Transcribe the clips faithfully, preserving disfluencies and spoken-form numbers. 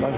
Let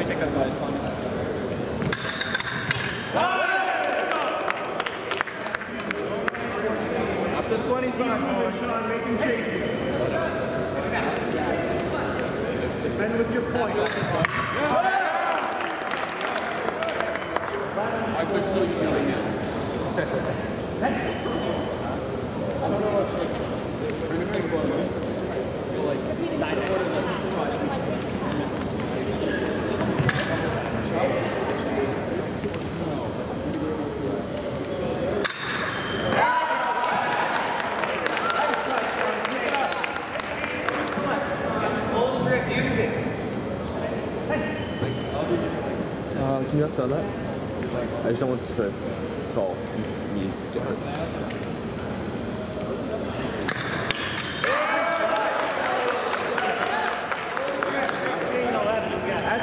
me check that side. with your point. I would still use my hands. I don't know if like bring a big one. You'll like side next to Uh, can you outside that? I just don't want this to fall. You get hurt.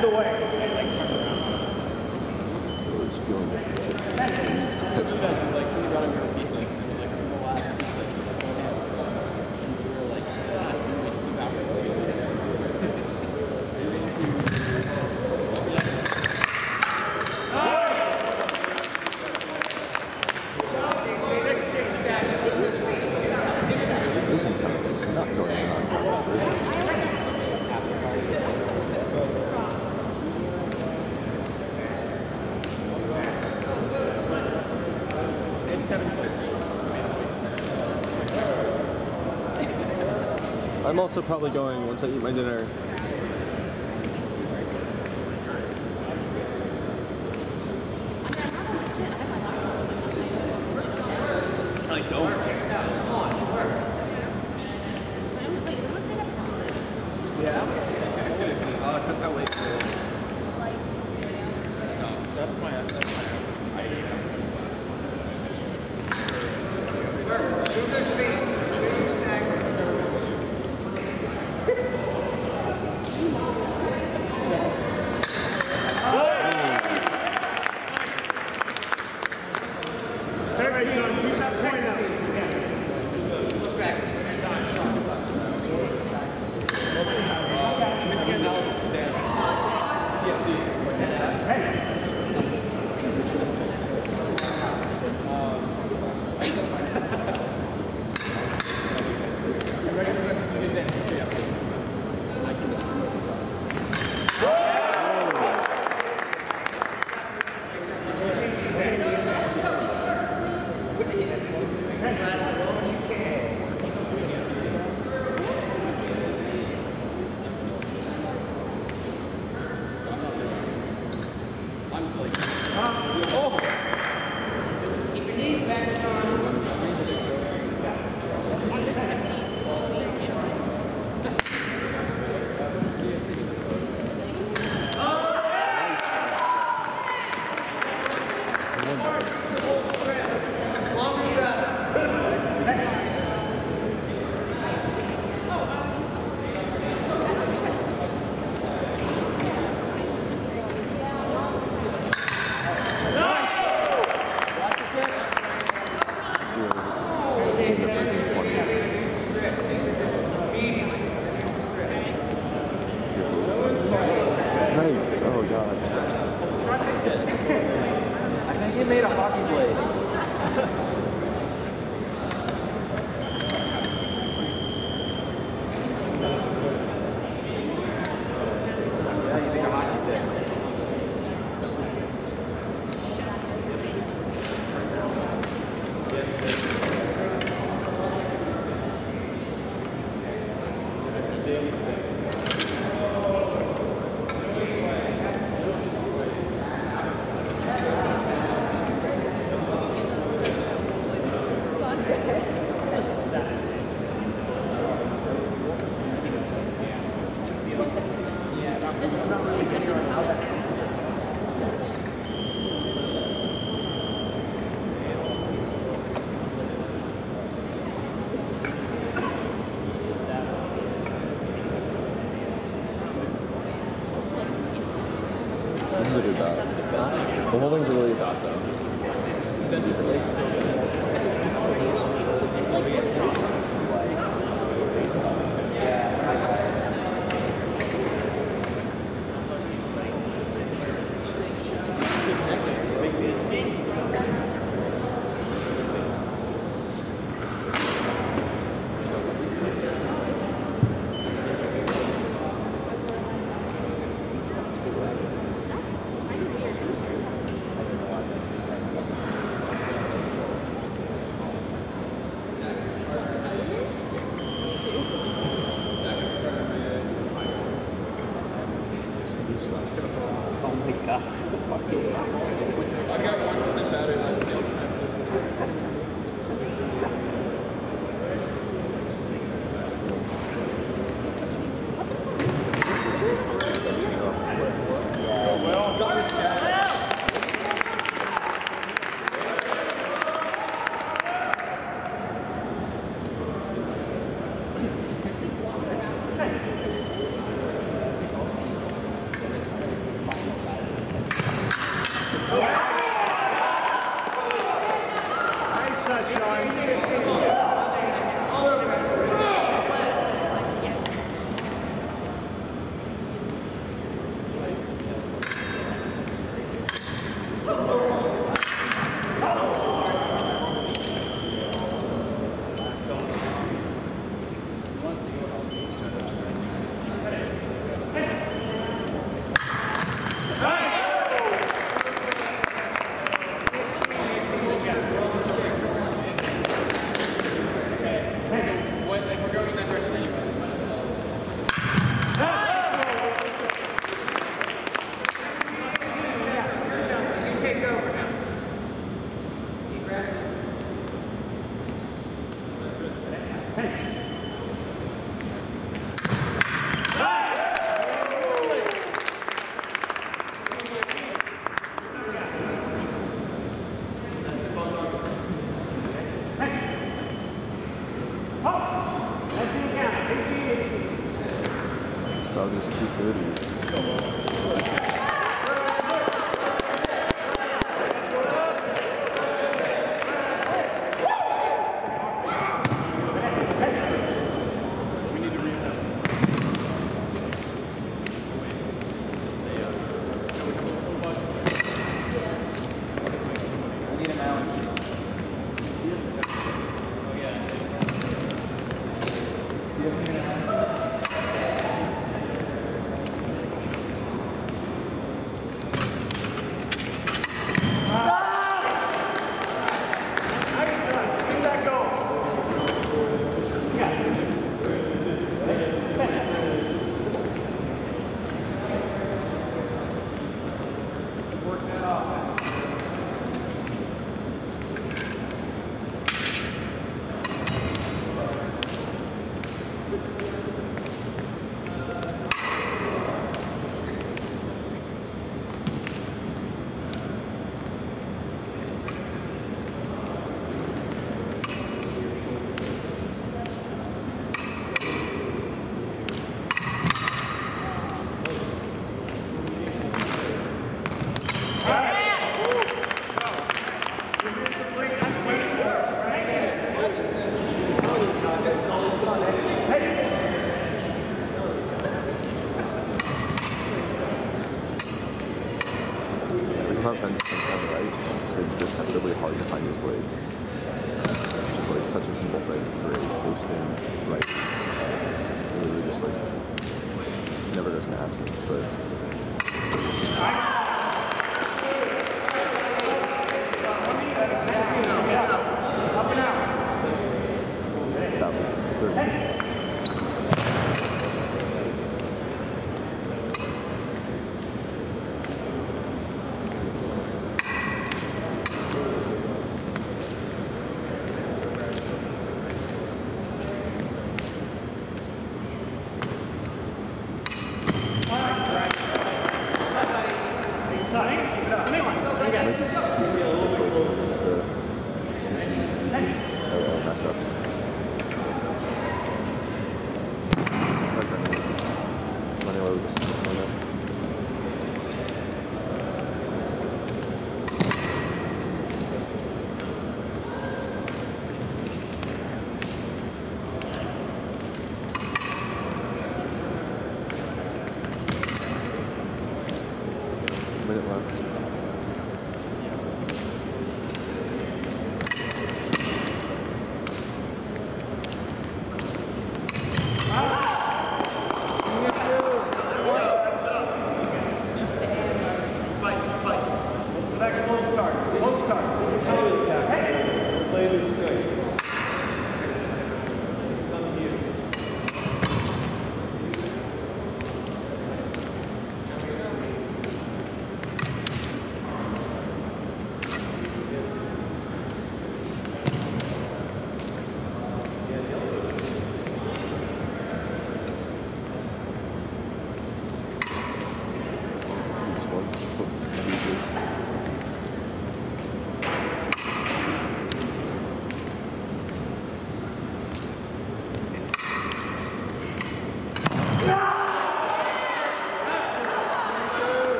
The way. This is not going on. I'm also probably going once I eat my dinner. I don't. Yeah. Uh, that's how late. No, that's my. That's my. I eat it. Move this feet. Move stagger. Nice, oh god. I think he made a hockey blade. Yeah, you made a hockey stick. This is a good bat. The holdings are really hot though. Oh my god. I got one percent battery last day. Well done, Chad.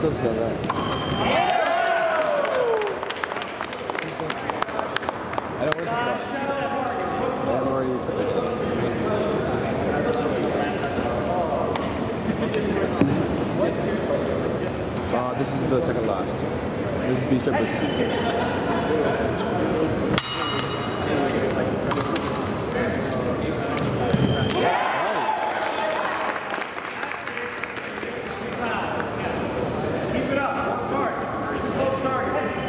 Putain, ça va. Alors, uh, this is the second last. This is B strip versus B strip. Keep it up. Target. Close target.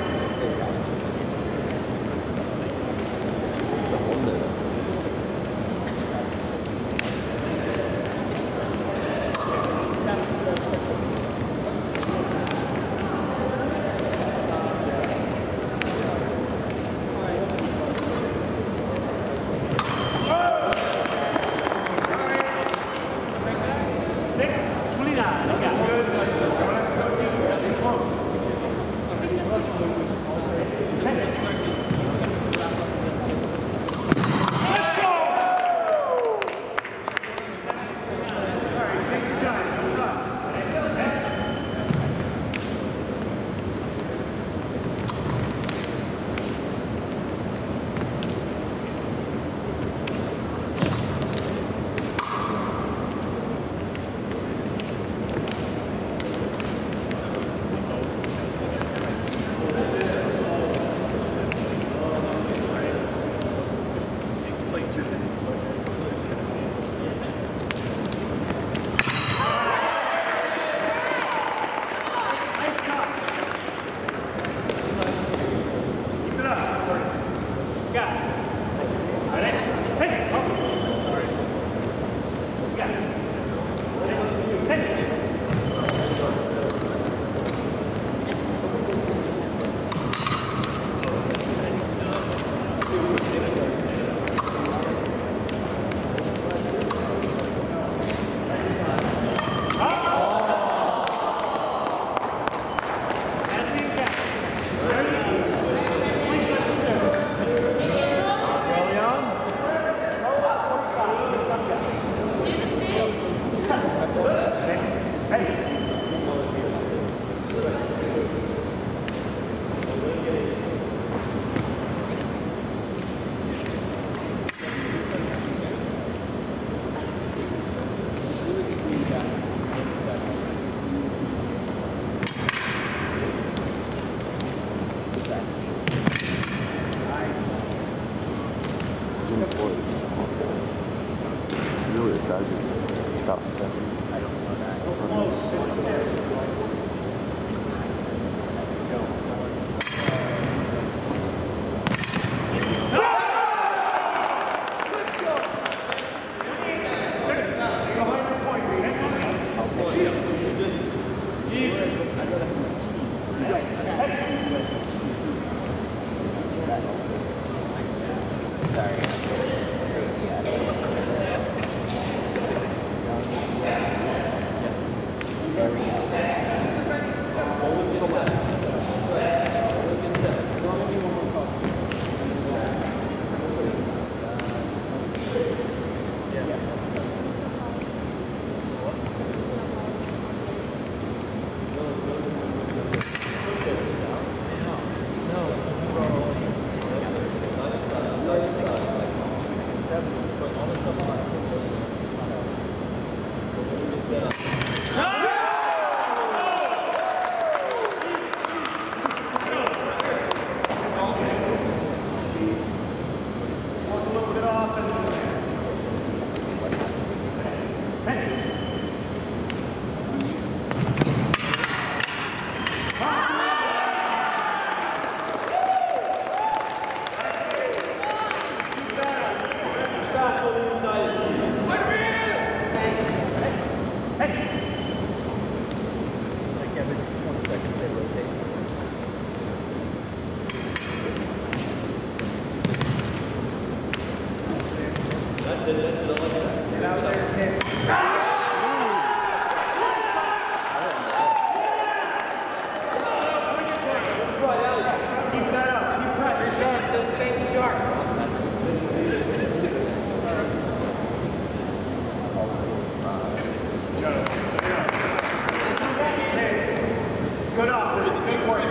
good offer. It's a big worry.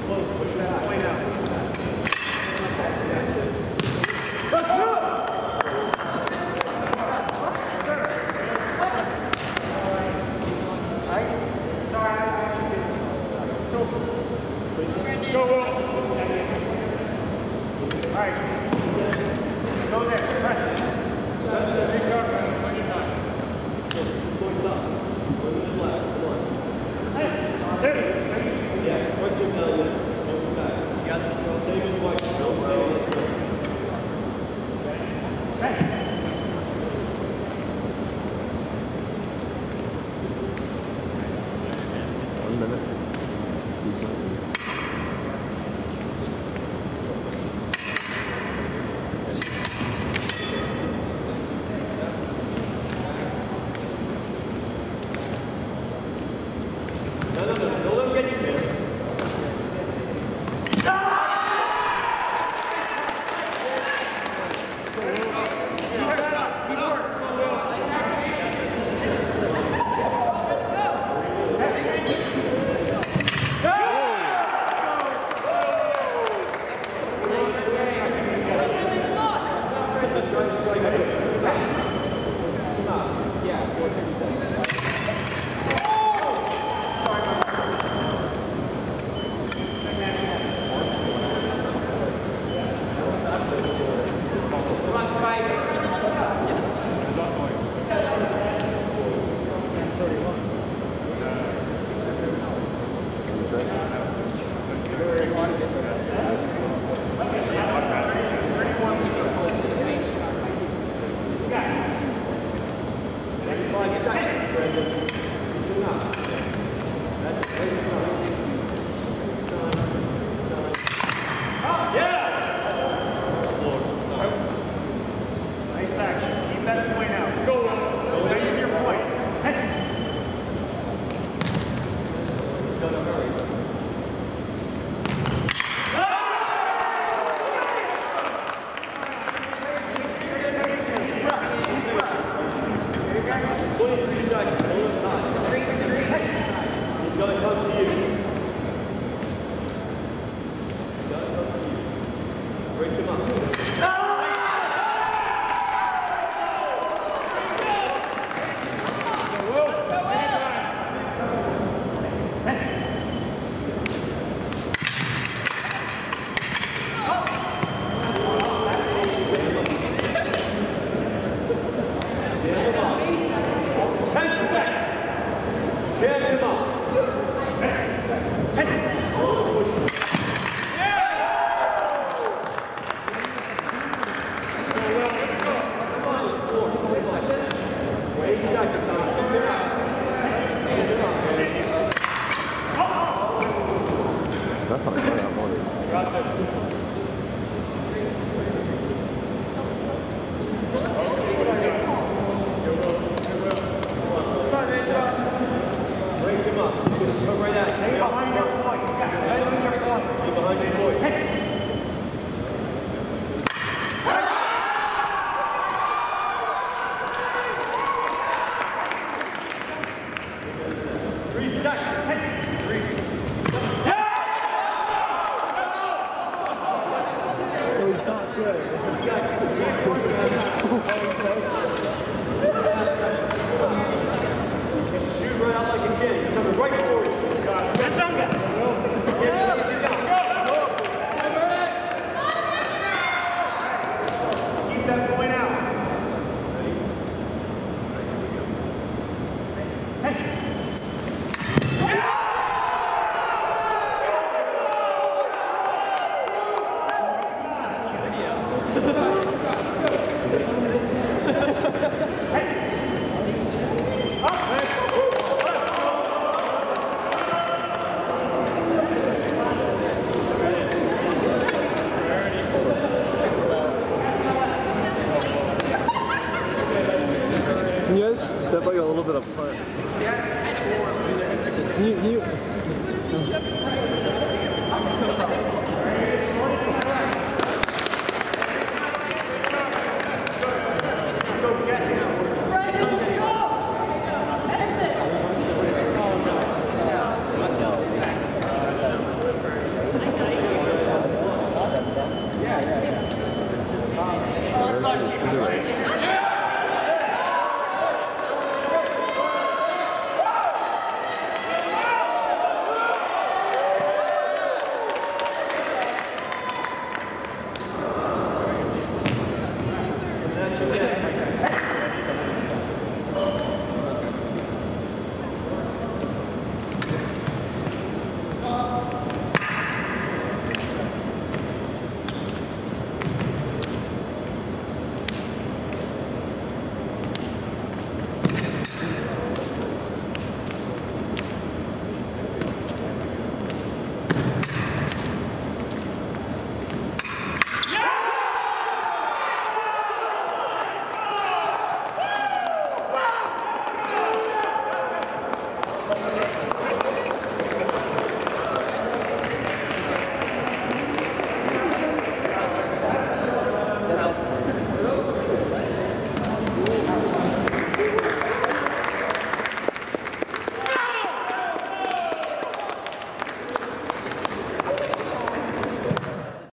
Close. Switch that point out. Yeah! Yes. Can you, can you...